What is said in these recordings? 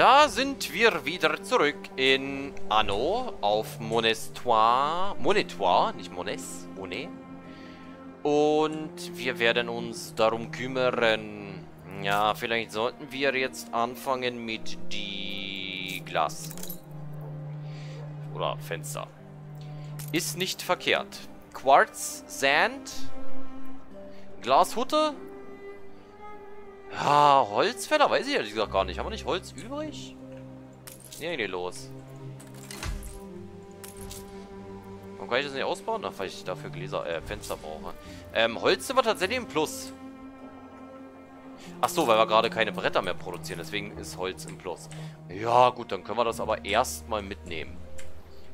Da sind wir wieder zurück in Anno auf Monitoire, nicht Mones, One. Und wir werden uns darum kümmern. Ja, vielleicht sollten wir jetzt anfangen mit die Glas. Oder Fenster. Ist nicht verkehrt. Quarz, Sand, Glashütte. Ja, Holzfäller weiß ich ehrlich gesagt gar nicht. Haben wir nicht Holz übrig? Irgendwie los. Warum kann ich das nicht ausbauen? Ach, weil ich dafür Gläser, Fenster brauche. Holz sind wir tatsächlich im Plus. Ach so, weil wir gerade keine Bretter mehr produzieren. Deswegen ist Holz im Plus. Ja, gut, dann können wir das aber erstmal mitnehmen.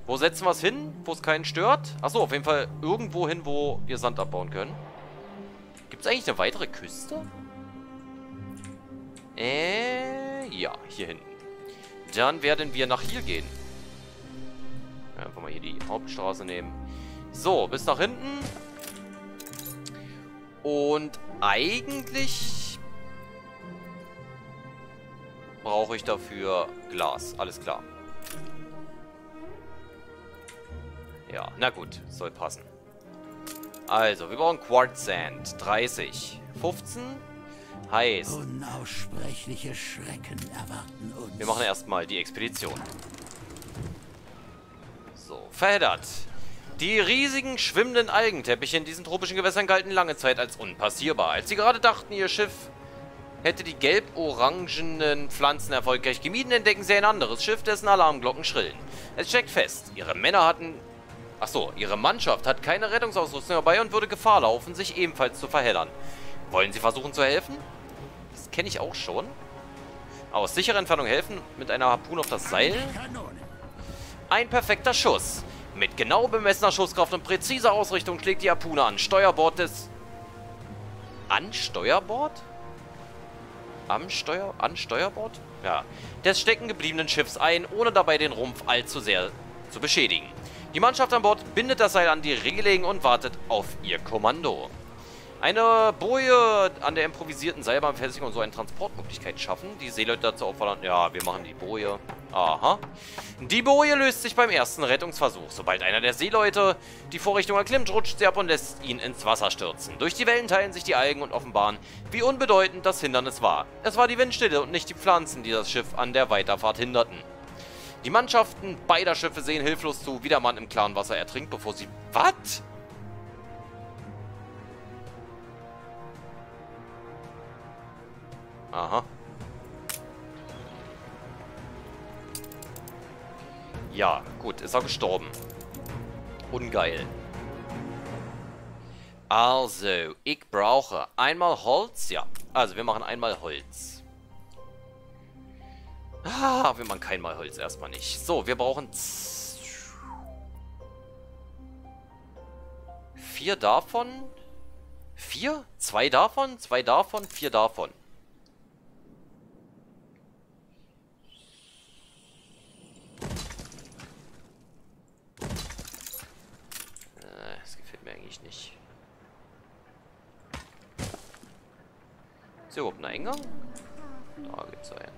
Wo setzen wir es hin, wo es keinen stört? Ach so, auf jeden Fall irgendwo hin, wo wir Sand abbauen können. Gibt es eigentlich eine weitere Küste? Ja, hier hinten. Dann werden wir nach hier gehen. Einfach mal hier die Hauptstraße nehmen. So, bis nach hinten. Und eigentlich brauche ich dafür Glas. Alles klar. Ja, na gut. Soll passen. Also, wir brauchen Quartzsand. 30. 15. Heißt, unaussprechliche Schrecken erwarten uns. Wir machen erstmal die Expedition. So, verheddert. Die riesigen schwimmenden Algenteppiche in diesen tropischen Gewässern galten lange Zeit als unpassierbar. Als sie gerade dachten, ihr Schiff hätte die gelb-orangenen Pflanzen erfolgreich gemieden, entdecken sie ein anderes Schiff, dessen Alarmglocken schrillen. Es steckt fest, ihre Mannschaft hat keine Rettungsausrüstung dabei und würde Gefahr laufen, sich ebenfalls zu verheddern. Wollen Sie versuchen zu helfen? Das kenne ich auch schon. Aus sicherer Entfernung helfen mit einer Harpune auf das Seil. Ein perfekter Schuss. Mit genau bemessener Schusskraft und präziser Ausrichtung schlägt die Harpune an Steuerbord des... An Steuerbord? An Steuerbord? Ja. Des stecken gebliebenen Schiffs ein, ohne dabei den Rumpf allzu sehr zu beschädigen. Die Mannschaft an Bord bindet das Seil an die Reling und wartet auf ihr Kommando. Eine Boje an der improvisierten Seilbahn befestigen und so eine Transportmöglichkeit schaffen. Die Seeleute dazu auffordern. Ja, wir machen die Boje. Aha. Die Boje löst sich beim ersten Rettungsversuch. Sobald einer der Seeleute die Vorrichtung erklimmt, rutscht sie ab und lässt ihn ins Wasser stürzen. Durch die Wellen teilen sich die Algen und offenbaren, wie unbedeutend das Hindernis war. Es war die Windstille und nicht die Pflanzen, die das Schiff an der Weiterfahrt hinderten. Die Mannschaften beider Schiffe sehen hilflos zu, wie der Mann im klaren Wasser ertrinkt, bevor sie... Was? Aha. Ja, gut, ist er gestorben. Ungeil. Also, ich brauche einmal Holz, ja. Also, wir machen einmal Holz. Wir machen keinmal Holz, erstmal nicht. So, wir brauchen 4 davon. 4? 2 davon, 2 davon, 4 davon. Nicht. Ist hier überhaupt ein Eingang? Da gibt's einen.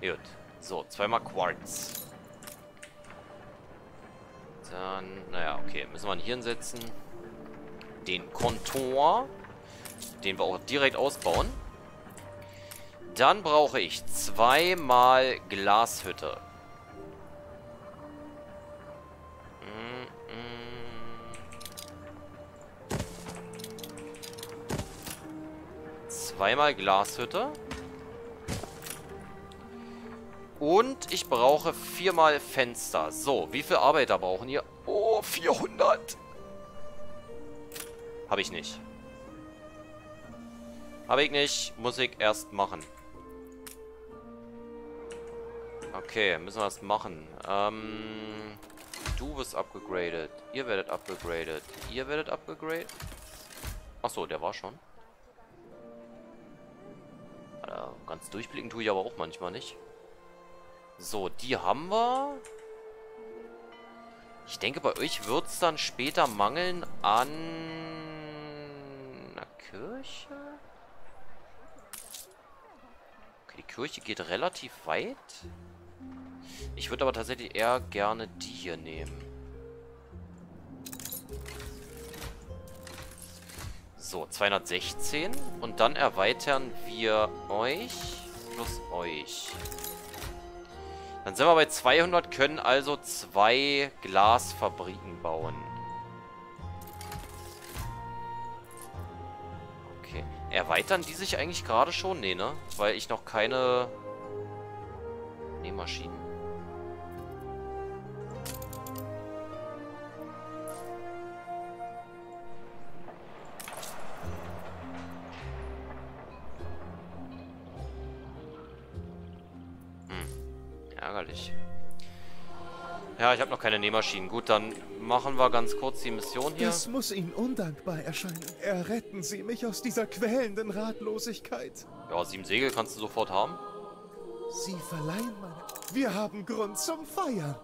Gut. So, 2-mal Quarz. Dann, naja, okay. Müssen wir ihn hier hinsetzen. Den Kontor. Den wir auch direkt ausbauen. Dann brauche ich 2-mal Glashütte. Zweimal Glashütte. Und ich brauche 4-mal Fenster. So, wie viele Arbeiter brauchen hier? Oh, 400! Habe ich nicht. Muss ich erst machen. Okay, müssen wir das machen. Du wirst abgegradet. Ihr werdet abgegradet. Achso, der war schon. Ganz durchblicken tue ich aber auch manchmal nicht. So, die haben wir. Ich denke, bei euch wird es dann später mangeln an... einer Kirche? Die Kirche geht relativ weit. Ich würde aber tatsächlich eher gerne die hier nehmen. So, 216. Und dann erweitern wir euch plus euch. Dann sind wir bei 200, können also 2 Glasfabriken bauen. Okay. Erweitern die sich eigentlich gerade schon? Nee, ne? Weil ich noch keine Nähmaschinen. Ärgerlich. Ja, ich habe noch keine Nähmaschinen. Gut, dann machen wir ganz kurz die Mission hier. Das muss Ihnen undankbar erscheinen. Erretten Sie mich aus dieser quälenden Ratlosigkeit. Ja, 7 Segel kannst du sofort haben. Sie verleihen meine... Wir haben Grund zum Feiern.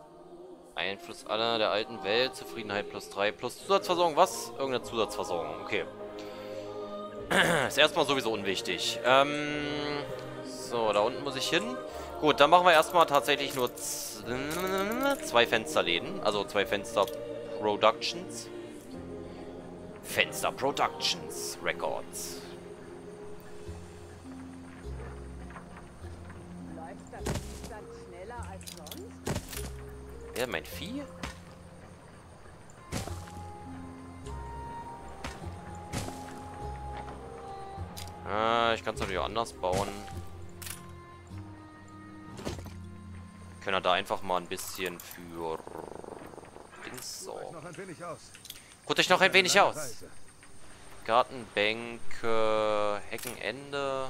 Einfluss aller der alten Welt. Zufriedenheit +3. Plus Zusatzversorgung. Was? Irgendeine Zusatzversorgung. Okay. Ist erstmal sowieso unwichtig. So, da unten muss ich hin. Gut, dann machen wir erstmal tatsächlich nur 2 Fensterläden. Also 2 Fenster-Productions. Fenster-Productions Records. Läuft das dann schneller als sonst? Ja, mein Vieh? Ich kann es natürlich auch anders bauen. Können wir da einfach mal ein bisschen für Dings sorgen. Ruht euch noch ein wenig aus. Gartenbänke, Heckenende.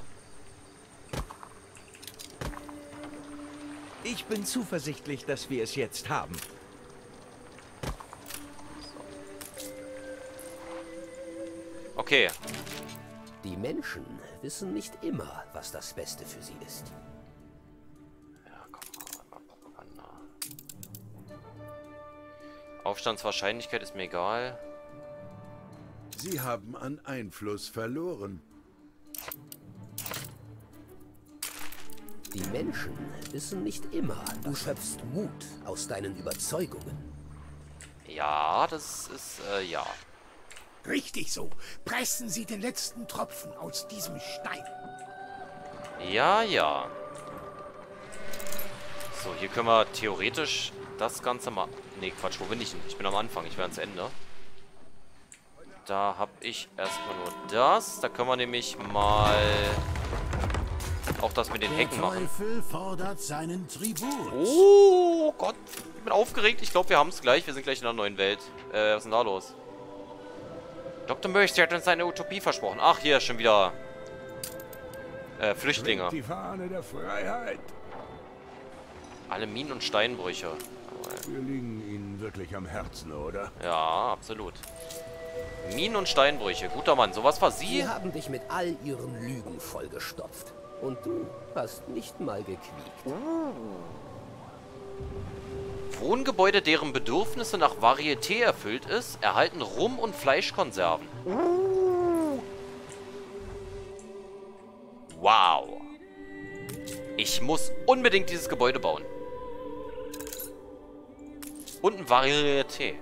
Ich bin zuversichtlich, dass wir es jetzt haben. Okay. Die Menschen wissen nicht immer, was das Beste für sie ist. Aufstandswahrscheinlichkeit ist mir egal. Sie haben an Einfluss verloren. Die Menschen wissen nicht immer, du schöpfst Mut aus deinen Überzeugungen. Ja, das ist, ja. Richtig so. Pressen Sie den letzten Tropfen aus diesem Stein. Ja, ja. So, hier können wir theoretisch das Ganze mal... Ne, Quatsch, wo bin ich denn? Ich bin am Anfang, ich bin ans Ende. Da habe ich erstmal nur das. Da können wir nämlich mal auch das mit den Hecken machen. Der Teufel fordert seinen Tribut. Oh Gott, ich bin aufgeregt. Ich glaube, wir haben es gleich. Wir sind gleich in einer neuen Welt. Was ist denn da los? Dr. Murch, sie hat uns eine Utopie versprochen. Ach, hier schon wieder Flüchtlinge. Die Fahne der Freiheit. Alle Minen und Steinbrüche. Wir liegen Ihnen wirklich am Herzen, oder? Ja, absolut. Minen und Steinbrüche. Guter Mann, sowas war Sie. Sie haben dich mit all Ihren Lügen vollgestopft. Und du hast nicht mal gequiekt. Wohngebäude, deren Bedürfnisse nach Varieté erfüllt ist, erhalten Rum- und Fleischkonserven. Wow. Ich muss unbedingt dieses Gebäude bauen. Und ein Varieté.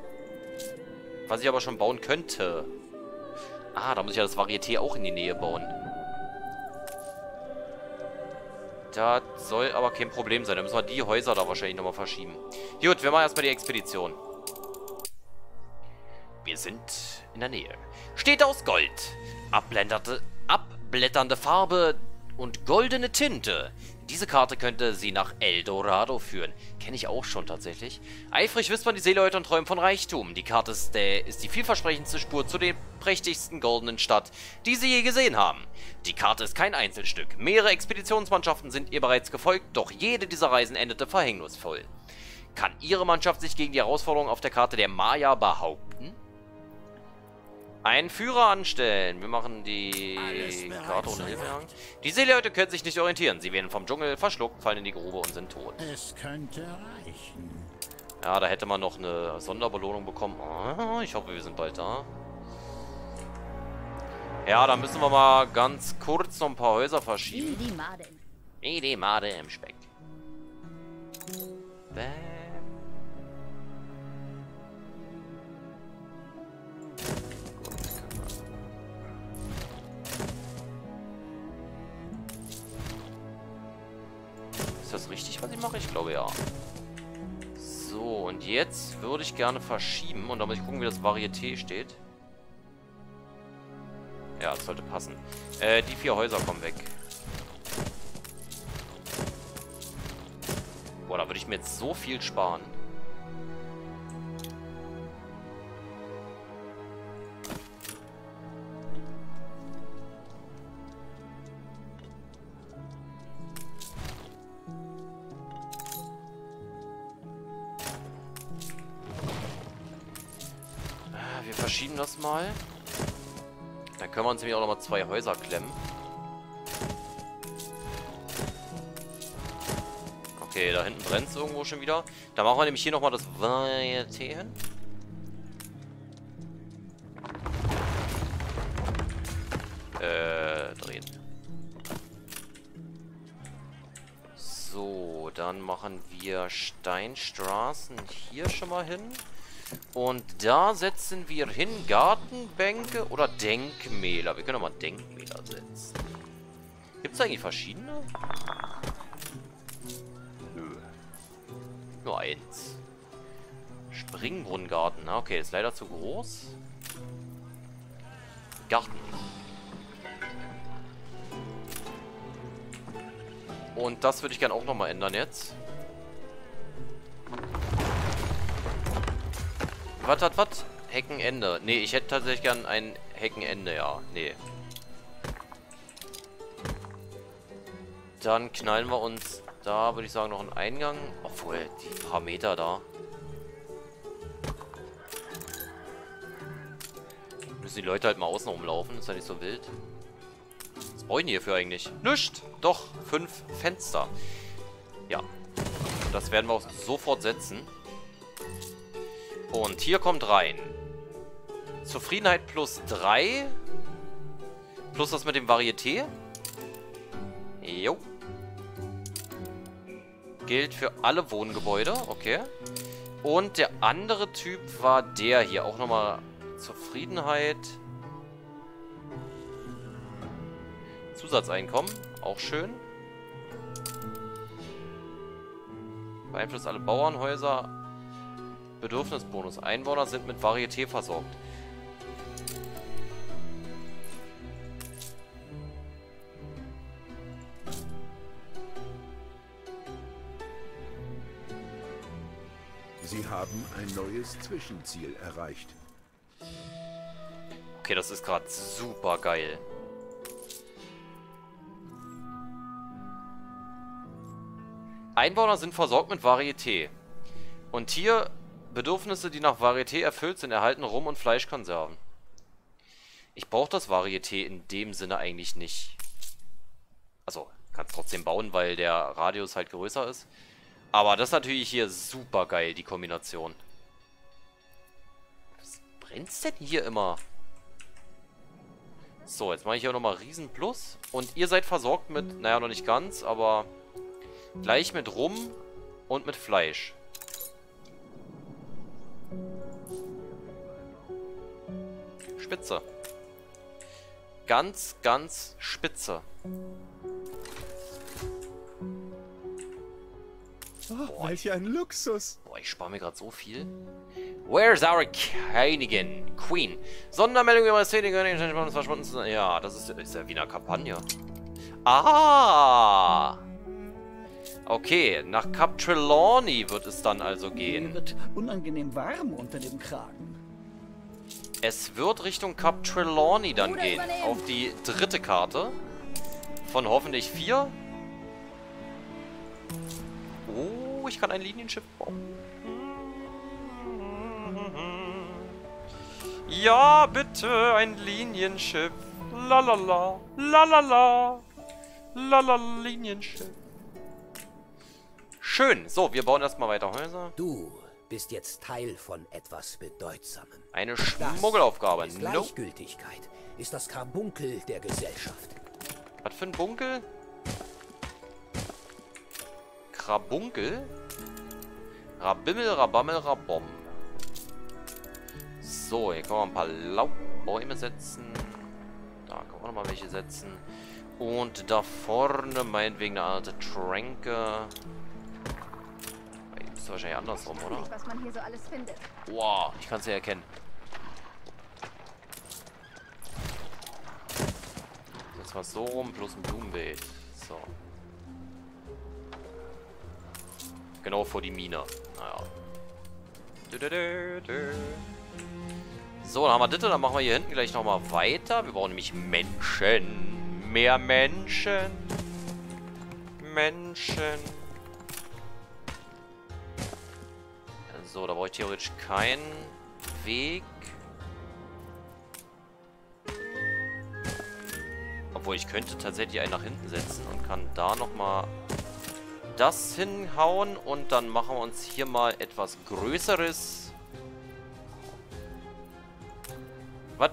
Was ich aber schon bauen könnte. Ah, da muss ich ja das Varieté auch in die Nähe bauen. Das soll aber kein Problem sein. Da müssen wir die Häuser da wahrscheinlich nochmal verschieben. Gut, wir machen erstmal die Expedition. Wir sind in der Nähe. Steht aus Gold. Abblätternde Farbe und goldene Tinte. Diese Karte könnte sie nach El Dorado führen. Kenne ich auch schon tatsächlich. Eifrig wispern die Seeleute und träumen von Reichtum. Die Karte ist die vielversprechendste Spur zu der prächtigsten goldenen Stadt, die sie je gesehen haben. Die Karte ist kein Einzelstück. Mehrere Expeditionsmannschaften sind ihr bereits gefolgt, doch jede dieser Reisen endete verhängnisvoll. Kann ihre Mannschaft sich gegen die Herausforderung auf der Karte der Maya behaupten? Einen Führer anstellen. Wir machen die Karte ohne Hilfe. Die Seeleute können sich nicht orientieren. Sie werden vom Dschungel verschluckt, fallen in die Grube und sind tot. Es könnte reichen. Ja, da hätte man noch eine Sonderbelohnung bekommen. Oh, ich hoffe, wir sind bald da. Ja, da müssen wir mal ganz kurz noch ein paar Häuser verschieben. Mede, Made im Speck. Bam. Ist das richtig, was ich mache? Ich glaube ja. So, und jetzt würde ich gerne verschieben. Und da muss ich gucken, wie das Varieté steht. Ja, das sollte passen. Die 4 Häuser kommen weg. Boah, da würde ich mir jetzt so viel sparen. Wir verschieben das mal. Dann können wir uns nämlich auch nochmal 2 Häuser klemmen. Okay, da hinten brennt es irgendwo schon wieder. Da machen wir nämlich hier nochmal das Varieté hin. Drehen. So, dann machen wir Steinstraßen hier schon mal hin. Und da setzen wir hin Gartenbänke oder Denkmäler. Wir können auch mal Denkmäler setzen. Gibt es eigentlich verschiedene? Nö. Nur eins. Springbrunnengarten. Na, okay, ist leider zu groß. Garten. Und das würde ich gerne auch nochmal ändern jetzt. Was? Heckenende. Nee, ich hätte tatsächlich gern ein Heckenende, ja. Nee. Dann knallen wir uns da, würde ich sagen, noch einen Eingang. Obwohl, die paar Meter da. Müssen die Leute halt mal außen rumlaufen, ist ja nicht so wild. Was brauche ich denn hierfür eigentlich? Nichts! Doch, 5 Fenster. Ja. Das werden wir auch sofort setzen. Und hier kommt rein. Zufriedenheit plus 3. Plus das mit dem Varieté. Jo. Gilt für alle Wohngebäude. Okay. Und der andere Typ war der hier. Auch nochmal Zufriedenheit. Zusatzeinkommen. Auch schön. Beeinflusst alle Bauernhäuser. Bedürfnisbonus. Einwohner sind mit Varieté versorgt. Sie haben ein neues Zwischenziel erreicht. Okay, das ist gerade super geil. Einwohner sind versorgt mit Varieté. Und hier... Bedürfnisse, die nach Varieté erfüllt sind, erhalten Rum- und Fleischkonserven. Ich brauche das Varieté in dem Sinne eigentlich nicht. Also, kann es trotzdem bauen, weil der Radius halt größer ist. Aber das ist natürlich hier super geil, die Kombination. Was brennt's denn hier immer? So, jetzt mache ich hier nochmal Riesen Plus. Und ihr seid versorgt mit, naja, noch nicht ganz, aber gleich mit Rum und mit Fleisch. Spitze. Ganz, ganz spitze. Oh, welch ein Luxus. Boah, ich spare mir gerade so viel. Where's our Königin? Queen. Sondermeldung über das Königin verschwunden zu sein. Ja, das ist ja wie eine Kampagne. Ah! Okay, nach Cap Trelawney wird es dann also gehen. Mir wird unangenehm warm unter dem Kragen. Es wird Richtung Cap Trelawney dann gehen. Auf die 3. Karte. Von hoffentlich 4. Oh, ich kann ein Linienschiff bauen. Ja, bitte, ein Linienschiff. Lalala. Lalala. Lalala, Linienschiff. Schön. So, wir bauen erstmal weiter Häuser. Du bist jetzt Teil von etwas Bedeutsamem. Eine Schmuggelaufgabe. Das ist Gleichgültigkeit ist das Karbunkel der Gesellschaft. Was für ein Bunkel? Rabunkel. Rabimmel, Rabammel, Rabom. So, hier können wir ein paar Laubbäume setzen. Da können wir nochmal welche setzen. Und da vorne meinetwegen eine alte Tränke. Das ist wahrscheinlich andersrum, oder? Was man hier so alles findet. Wow, ich kann es ja erkennen. Jetzt mal so rum, plus ein Blumenbeet. So. Genau vor die Mine. Naja. So, dann haben wir das. Dann machen wir hier hinten gleich nochmal weiter. Wir brauchen nämlich Menschen. Mehr Menschen. Menschen. So, da brauche ich theoretisch keinen Weg. Obwohl, ich könnte tatsächlich einen nach hinten setzen und kann da nochmal das hinhauen. Und dann machen wir uns hier mal etwas Größeres. Was?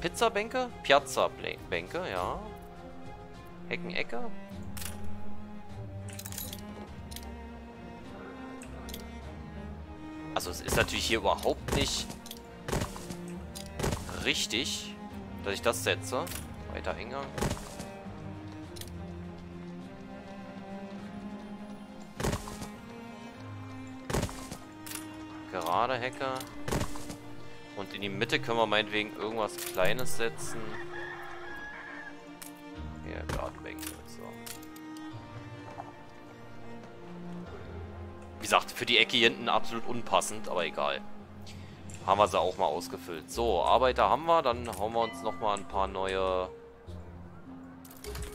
Pizzabänke? Piazza-Bänke, ja. Heckenecke. Also es ist natürlich hier überhaupt nicht richtig, dass ich das setze. Weiter Eingang. Gerade Hecke. Und in die Mitte können wir meinetwegen irgendwas Kleines setzen. Hier, ja, Gartenbänke. So. Wie gesagt, für die Ecke hier hinten absolut unpassend, aber egal. Haben wir sie auch mal ausgefüllt. So, Arbeiter haben wir. Dann hauen wir uns nochmal ein paar neue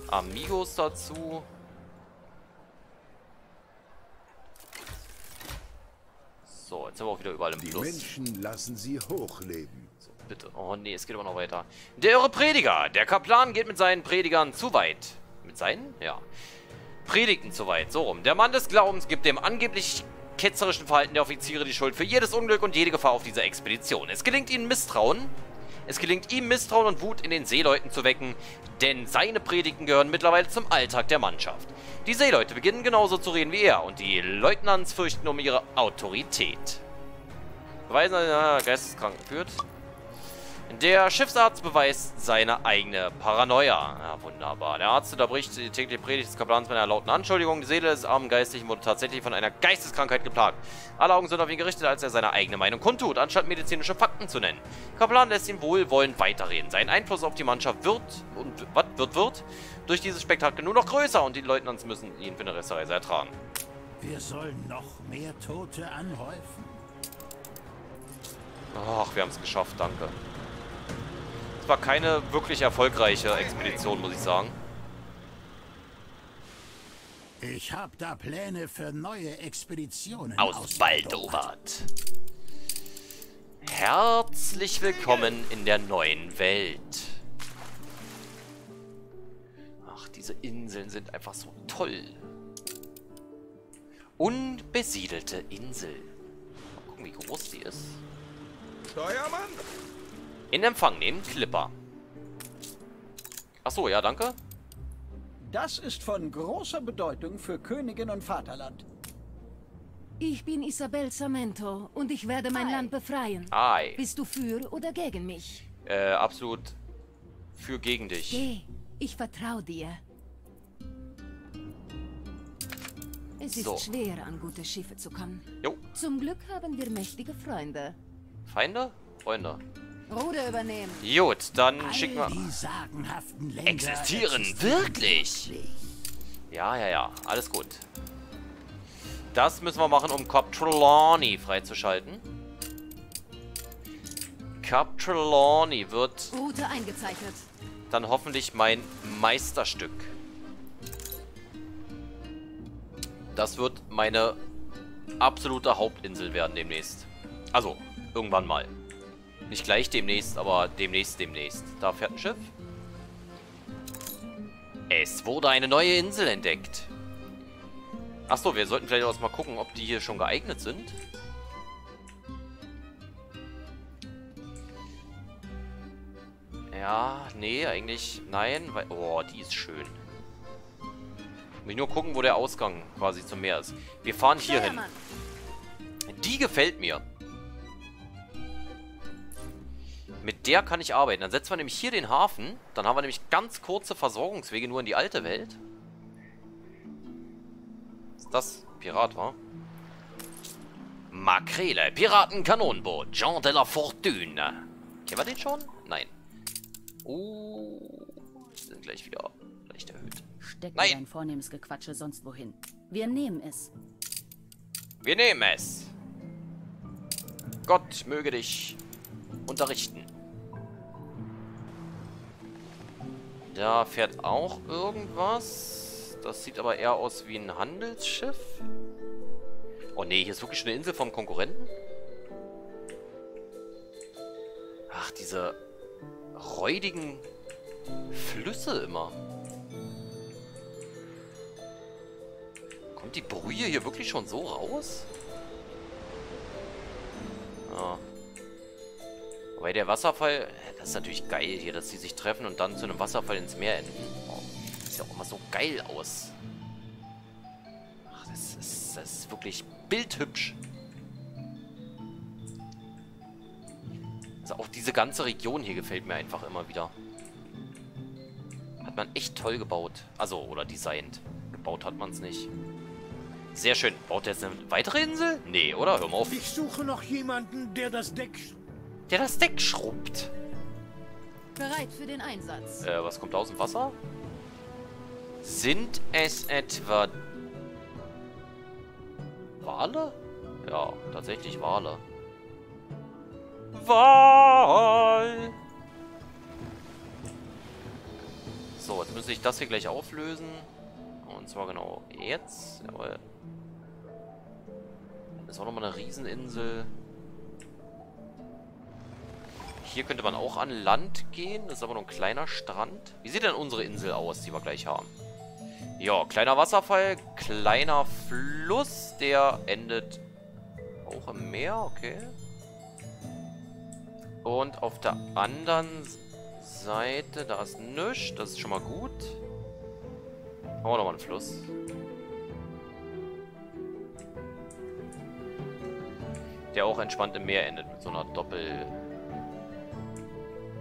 Amigos dazu. So, jetzt sind wir auch wieder überall im Plus. Die Menschen lassen sie hochleben. So, bitte. Oh nee, es geht aber noch weiter. Der irre Prediger. Der Kaplan geht mit seinen Predigern zu weit. Mit seinen? Ja. Predigten zu weit. So rum. Der Mann des Glaubens gibt dem angeblich ketzerischen Verhalten der Offiziere die Schuld für jedes Unglück und jede Gefahr auf dieser Expedition. Es gelingt ihm Misstrauen und Wut in den Seeleuten zu wecken, denn seine Predigten gehören mittlerweile zum Alltag der Mannschaft. Die Seeleute beginnen genauso zu reden wie er und die Leutnants fürchten um ihre Autorität. Beweisen, dass er geisteskrank führt. Der Schiffsarzt beweist seine eigene Paranoia. Ja, wunderbar. Der Arzt unterbricht die tägliche Predigt des Kaplans mit einer lauten Anschuldigung. Die Seele des armen Geistlichen wurde tatsächlich von einer Geisteskrankheit geplagt. Alle Augen sind auf ihn gerichtet, als er seine eigene Meinung kundtut, anstatt medizinische Fakten zu nennen. Kaplan lässt ihn wohlwollend weiterreden. Sein Einfluss auf die Mannschaft wird durch dieses Spektakel nur noch größer und die Leutnants müssen ihn für eine Restreise ertragen. Wir sollen noch mehr Tote anhäufen. Ach, wir haben es geschafft, danke. War keine wirklich erfolgreiche Expedition, muss ich sagen. Ich habe da Pläne für neue Expeditionen aus Baldowat. Herzlich willkommen in der neuen Welt. Ach, diese Inseln sind einfach so toll. Unbesiedelte Insel. Mal gucken, wie groß die ist. Steuermann? In Empfang nehmen, Clipper. Achso, ja, danke. Das ist von großer Bedeutung für Königin und Vaterland. Ich bin Isabel Sarmento und ich werde mein Land befreien. Aye. Bist du für oder gegen mich? Absolut für gegen dich. Geh, ich vertraue dir. Es ist schwer, an gute Schiffe zu kommen. Jo. Zum Glück haben wir mächtige Freunde. Feinde? Freunde. Ruder übernehmen. Gut, dann schicken wir... Die sagenhaften Länder existieren wirklich? Ja, ja, ja. Alles gut. Das müssen wir machen, um Cap Trelawney freizuschalten. Cap Trelawney wird... Route eingezeichnet. Dann hoffentlich mein Meisterstück. Das wird meine absolute Hauptinsel werden demnächst. Also, irgendwann mal. Nicht gleich demnächst, aber demnächst. Da fährt ein Schiff. Es wurde eine neue Insel entdeckt. Achso, wir sollten vielleicht auch mal gucken, ob die hier schon geeignet sind. Ja, nee, eigentlich nein. Weil, oh, die ist schön. Muss nur gucken, wo der Ausgang quasi zum Meer ist. Wir fahren hier hin. Die gefällt mir. Mit der kann ich arbeiten. Dann setzen wir nämlich hier den Hafen. Dann haben wir nämlich ganz kurze Versorgungswege nur in die alte Welt. Ist das Pirat, wa? Makrele, Piratenkanonenboot, Jean de la Fortune. Kennen wir den schon? Nein. Sind gleich wieder leicht erhöht. Steck dein vornehmes Gequatsche sonst wohin. Wir nehmen es. Wir nehmen es. Gott möge dich unterrichten. Da fährt auch irgendwas. Das sieht aber eher aus wie ein Handelsschiff. Oh ne, hier ist wirklich eine Insel vom Konkurrenten. Ach, diese räudigen Flüsse immer. Kommt die Brühe hier wirklich schon so raus? Ah. Wobei der Wasserfall... Das ist natürlich geil hier, dass die sich treffen und dann zu einem Wasserfall ins Meer enden. Oh, das sieht ja auch immer so geil aus. Ach, das ist wirklich bildhübsch. Also auch diese ganze Region hier gefällt mir einfach immer wieder. Hat man echt toll gebaut. Also, oder designt. Gebaut hat man es nicht. Sehr schön. Baut er jetzt eine weitere Insel? Nee, oder? Hör mal auf. Ich suche noch jemanden, der das Deck... schrubbt. Bereit für den Einsatz. Was kommt da aus dem Wasser? Sind es etwa... Wale? Ja, tatsächlich Wale. Wahl! So, jetzt müsste ich das hier gleich auflösen. Und zwar genau jetzt. Jawohl. Das ist auch nochmal eine Rieseninsel. Hier könnte man auch an Land gehen. Das ist aber nur ein kleiner Strand. Wie sieht denn unsere Insel aus, die wir gleich haben? Ja, kleiner Wasserfall, kleiner Fluss. Der endet auch im Meer, okay. Und auf der anderen Seite, da ist nichts. Das ist schon mal gut. Machen wir nochmal einen Fluss. Der auch entspannt im Meer endet. Mit so einer Doppel...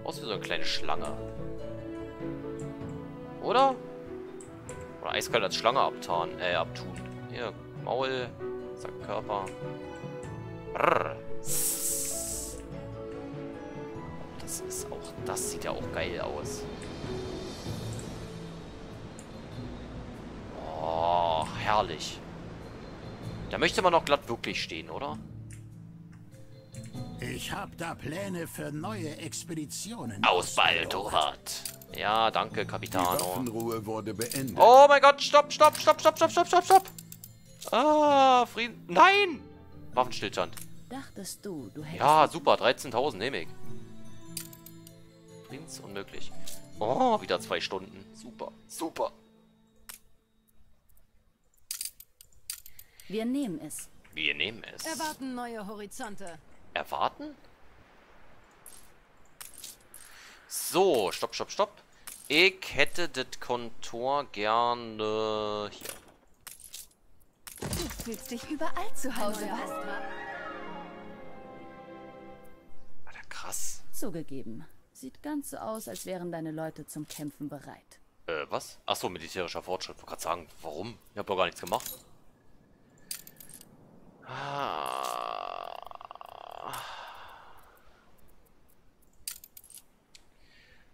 Aus wie so eine kleine Schlange. Oder? Oder eiskalt als Schlange abtun. Hier, Maul. Zack, Körper. Brrr. Das ist auch... Das sieht ja auch geil aus. Oh, herrlich. Da möchte man doch glatt wirklich stehen, oder? Ich hab da Pläne für neue Expeditionen. Aus Baldowat. Ja, danke, Capitano. Die Waffenruhe wurde beendet. Oh mein Gott, stopp. Ah, Frieden... Nein! Waffenstillstand. Dachtest du hättest... Ja, super, 13.000 nehme ich. Unmöglich. Oh, wieder 2 Stunden. Super, super. Wir nehmen es. Wir nehmen es. Erwarten neue Horizonte. Erwarten? So, stopp. Ich hätte das Kontor gerne hier. Du fühlst dich überall zu Hause, was? Alter, krass. Zugegeben. Sieht ganz so aus, als wären deine Leute zum Kämpfen bereit. Was? Achso, militärischer Fortschritt. Ich wollte gerade sagen, warum? Ich habe doch gar nichts gemacht.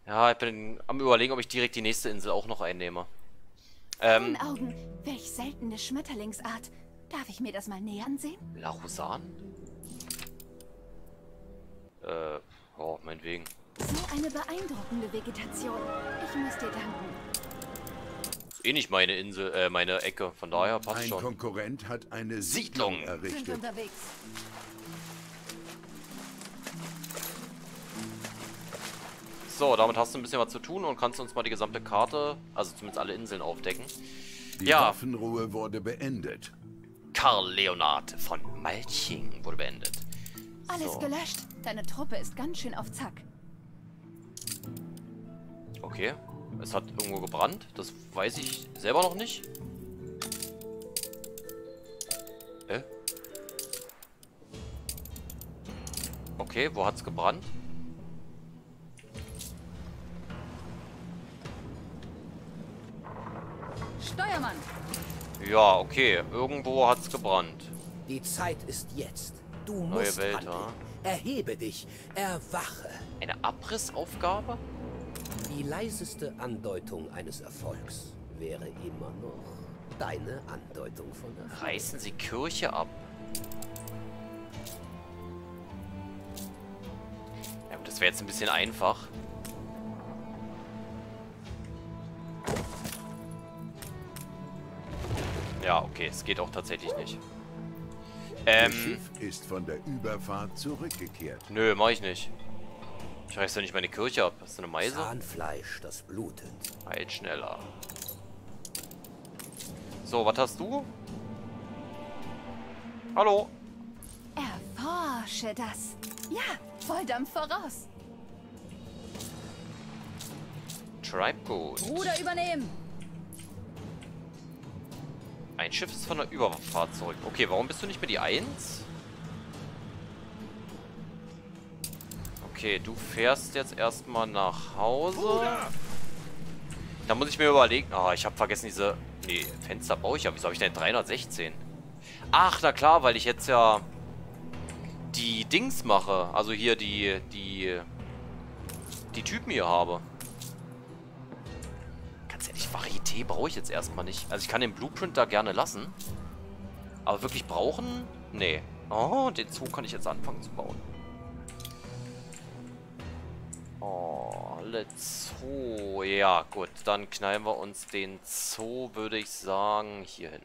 Ja, ich bin am Überlegen, ob ich direkt die nächste Insel auch noch einnehme. Augen, welch seltene Schmetterlingsart. Darf ich mir das mal näher ansehen? Larusan? Oh, meinetwegen. So eine beeindruckende Vegetation. Ich muss dir danken. Ist eh nicht meine Insel, meine Ecke. Von daher passt schon. Ein Konkurrent hat eine Siedlung errichtet. Sind unterwegs. So, damit hast du ein bisschen was zu tun und kannst uns mal die gesamte Karte, also zumindest alle Inseln aufdecken. Die Waffenruhe wurde beendet. Karl Leonhard von Malching wurde beendet. So. Alles gelöscht. Deine Truppe ist ganz schön auf Zack. Okay, es hat irgendwo gebrannt. Das weiß ich selber noch nicht. Okay, wo hat's gebrannt? Steuermann! Ja, okay. Irgendwo hat's gebrannt. Die Zeit ist jetzt. Du musst handeln. Erhebe dich. Erwache. Eine Abrissaufgabe? Die leiseste Andeutung eines Erfolgs wäre immer noch deine Andeutung von Erfolg. Reißen Sie Kirche ab. Ja, das wäre jetzt ein bisschen einfach. Ja, okay, es geht auch tatsächlich nicht. Das Schiff ist von der Überfahrt zurückgekehrt. Nö, mach ich nicht. Ich reiß doch nicht meine Kirche ab. Hast du eine Meise? Zahnfleisch, das blutet. Halt schneller. So, was hast du? Hallo? Erforsche das. Ja, Volldampf voraus. Tribegut. Ruder übernehmen. Ein Schiff ist von der Überfahrt zurück. Okay, warum bist du nicht mehr die 1? Okay, du fährst jetzt erstmal nach Hause. Da muss ich mir überlegen. Ah, ich habe vergessen diese... Nee, Fenster baue ich ja. Wieso habe ich denn 316? Ach, na klar, weil ich jetzt ja die Dings mache. Also hier die Typen hier habe. Ganz ehrlich, Varieté brauche ich jetzt erstmal nicht. Also ich kann den Blueprint da gerne lassen. Aber wirklich brauchen? Nee. Oh, den Zoo kann ich jetzt anfangen zu bauen. Oh, let's Zoo. Ja, gut. Dann knallen wir uns den Zoo, würde ich sagen, hier hin.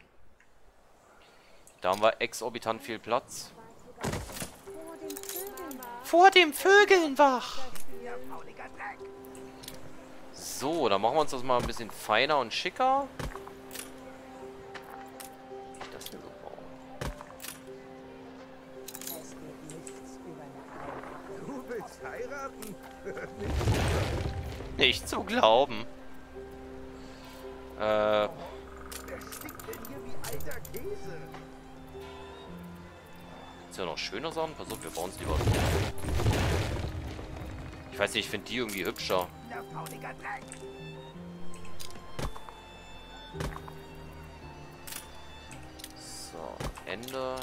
Da haben wir exorbitant viel Platz. Vor dem Vögeln wach! So, dann machen wir uns das mal ein bisschen feiner und schicker. Das hier so bauen. Du willst heiraten? Nicht zu glauben. Das stinkt denn hier wie alter Käse. Kannst du ja noch schöner sein? Pass auf, wir bauen es lieber. Ich weiß nicht, ich finde die irgendwie hübscher. So, Ende.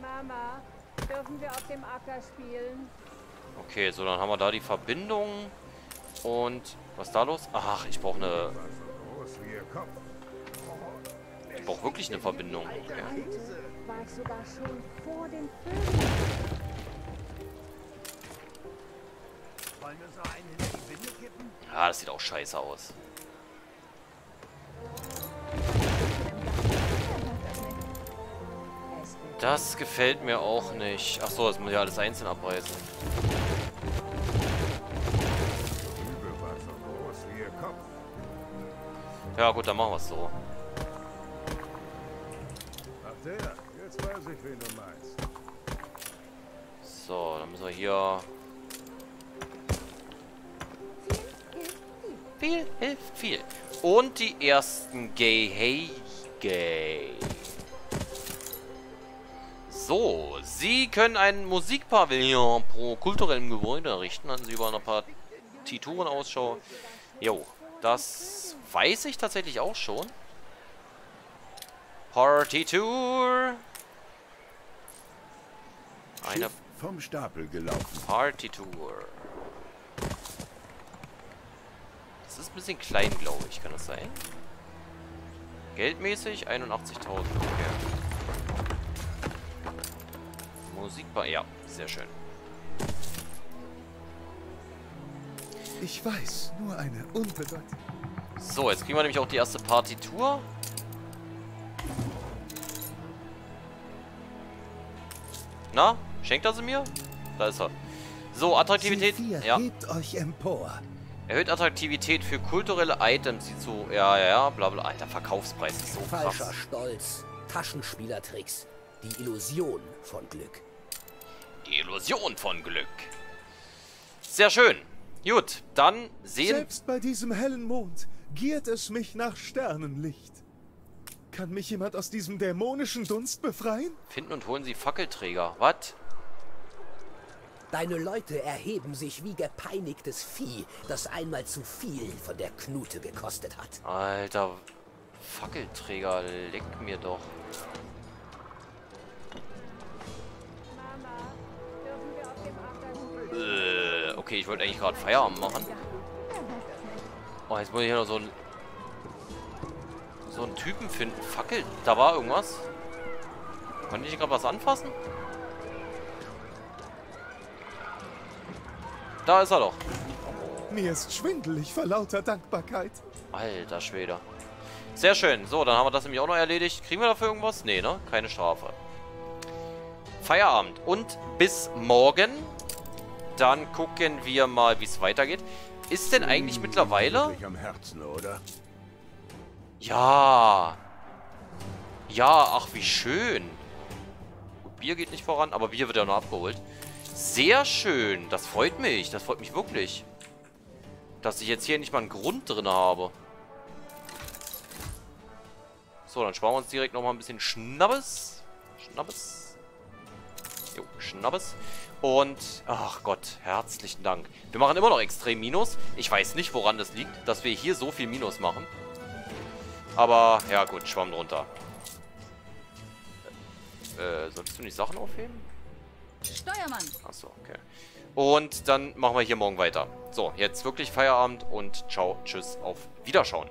Mama. Dürfen wir auf dem Acker spielen? Okay, so, dann haben wir da die Verbindung. Und was ist da los? Ach, ich brauche eine... Ich brauche wirklich eine Verbindung. Okay. Ja, das sieht auch scheiße aus. Das gefällt mir auch nicht. Achso, das muss ja alles einzeln abreißen. Ja gut, dann machen wir es so. So, dann müssen wir hier... Viel hilft viel. Und die ersten Gehege. So, Sie können ein Musikpavillon pro kulturellem Gebäude errichten. Hatten Sie über ein paar Partituren Ausschau. Jo, das weiß ich tatsächlich auch schon. Partitur. Eine vom Stapel gelaufen. Partitur. Das ist ein bisschen klein, glaube ich. Kann das sein? Geldmäßig 81.000. Okay. Musikbar, ja, sehr schön. Ich weiß, nur eine unbedeutende. So, jetzt kriegen wir nämlich auch die erste Partitur. Na, schenkt er sie mir? Da ist er. So, Attraktivität. Ja. Hebt euch empor. Erhöht Attraktivität für kulturelle Items, die zu. Ja, bla bla. Alter, Verkaufspreis ist so krass. Falscher Stolz, Taschenspielertricks. Die Illusion von Glück. Die Illusion von Glück. Sehr schön. Gut, dann sehen... Selbst bei diesem hellen Mond giert es mich nach Sternenlicht. Kann mich jemand aus diesem dämonischen Dunst befreien? Finden und holen Sie Fackelträger. Was? Deine Leute erheben sich wie gepeinigtes Vieh, das einmal zu viel von der Knute gekostet hat. Alter, Fackelträger, leck mir doch. Okay, ich wollte eigentlich gerade Feierabend machen. Oh, jetzt muss ich ja noch so einen Typen finden. Fackel, da war irgendwas. Konnte ich gerade was anfassen? Da ist er doch. Mir ist schwindelig vor lauter Dankbarkeit. Alter Schwede. Sehr schön. So, dann haben wir das nämlich auch noch erledigt. Kriegen wir dafür irgendwas? Nee, ne? Keine Strafe. Feierabend. Und bis morgen. Dann gucken wir mal, wie es weitergeht. Ist denn eigentlich mittlerweile... am Herzen, oder? Ja. Ja, ach wie schön. Gut, Bier geht nicht voran, aber Bier wird ja noch abgeholt. Sehr schön. Das freut mich. Das freut mich wirklich. Dass ich jetzt hier nicht mal einen Grund drin habe. So, dann sparen wir uns direkt nochmal ein bisschen Schnabbes. Schnabbes. Jo, Schnabbes. Und, ach Gott, herzlichen Dank. Wir machen immer noch extrem Minus. Ich weiß nicht, woran das liegt, dass wir hier so viel Minus machen. Aber, ja gut, Schwamm drunter. Solltest du nicht Sachen aufheben? Steuermann. Achso, okay. Und dann machen wir hier morgen weiter. So, jetzt wirklich Feierabend und ciao, tschüss, auf Wiederschauen.